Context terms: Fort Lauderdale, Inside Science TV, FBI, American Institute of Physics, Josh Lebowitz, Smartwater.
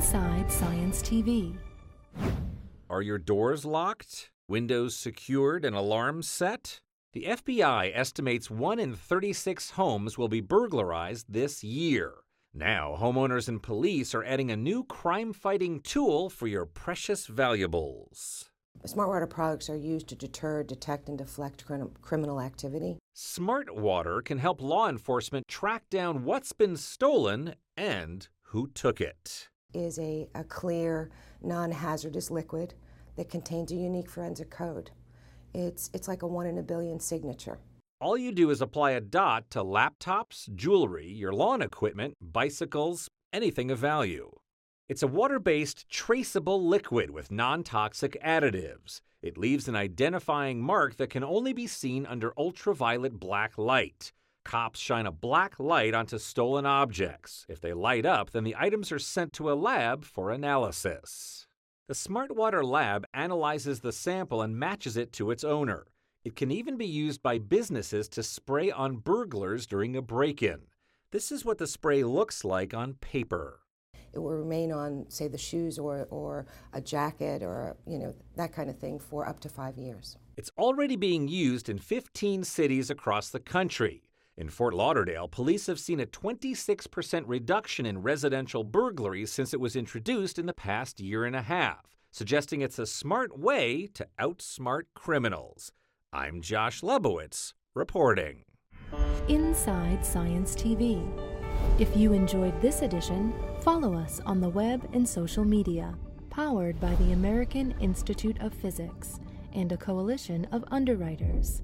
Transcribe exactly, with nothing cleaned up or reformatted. Inside Science T V. Are your doors locked? Windows secured and alarms set? The F B I estimates one in thirty-six homes will be burglarized this year. Now, homeowners and police are adding a new crime-fighting tool for your precious valuables. Smartwater products are used to deter, detect, and deflect crim- criminal activity. Smartwater can help law enforcement track down what's been stolen and who took it. Is a, a clear, non-hazardous liquid that contains a unique forensic code. It's, it's like a one in a billion signature. All you do is apply a dot to laptops, jewelry, your lawn equipment, bicycles, anything of value. It's a water-based, traceable liquid with non-toxic additives. It leaves an identifying mark that can only be seen under ultraviolet black light. Cops shine a black light onto stolen objects. If they light up, then the items are sent to a lab for analysis. The Smartwater lab analyzes the sample and matches it to its owner. It can even be used by businesses to spray on burglars during a break-in. This is what the spray looks like on paper. It will remain on, say, the shoes or, or a jacket or, you know, that kind of thing for up to five years. It's already being used in fifteen cities across the country. In Fort Lauderdale, police have seen a twenty-six percent reduction in residential burglaries since it was introduced in the past year and a half, suggesting it's a smart way to outsmart criminals. I'm Josh Lebowitz, reporting. Inside Science T V. If you enjoyed this edition, follow us on the web and social media, powered by the American Institute of Physics and a coalition of underwriters.